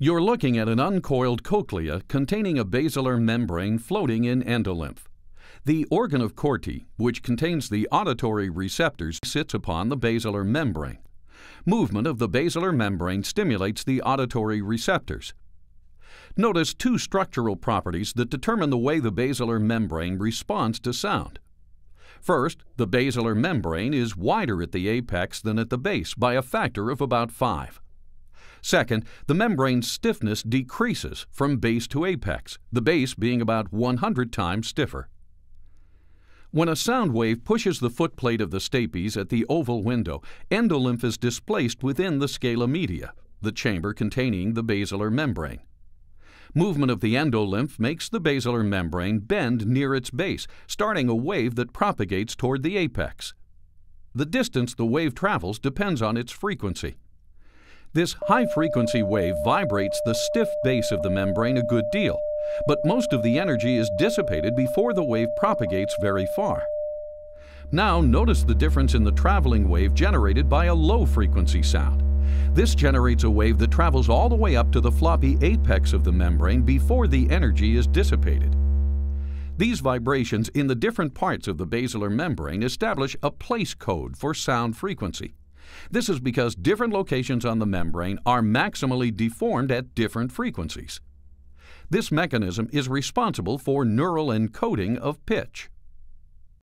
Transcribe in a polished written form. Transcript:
You're looking at an uncoiled cochlea containing a basilar membrane floating in endolymph. The organ of Corti, which contains the auditory receptors, sits upon the basilar membrane. Movement of the basilar membrane stimulates the auditory receptors. Notice two structural properties that determine the way the basilar membrane responds to sound. First, the basilar membrane is wider at the apex than at the base by a factor of about 5. Second, the membrane's stiffness decreases from base to apex, the base being about 100 times stiffer. When a sound wave pushes the footplate of the stapes at the oval window, endolymph is displaced within the scala media, the chamber containing the basilar membrane. Movement of the endolymph makes the basilar membrane bend near its base, starting a wave that propagates toward the apex. The distance the wave travels depends on its frequency. This high-frequency wave vibrates the stiff base of the membrane a good deal, but most of the energy is dissipated before the wave propagates very far. Now notice the difference in the traveling wave generated by a low-frequency sound. This generates a wave that travels all the way up to the floppy apex of the membrane before the energy is dissipated. These vibrations in the different parts of the basilar membrane establish a place code for sound frequency. This is because different locations on the membrane are maximally deformed at different frequencies. This mechanism is responsible for neural encoding of pitch.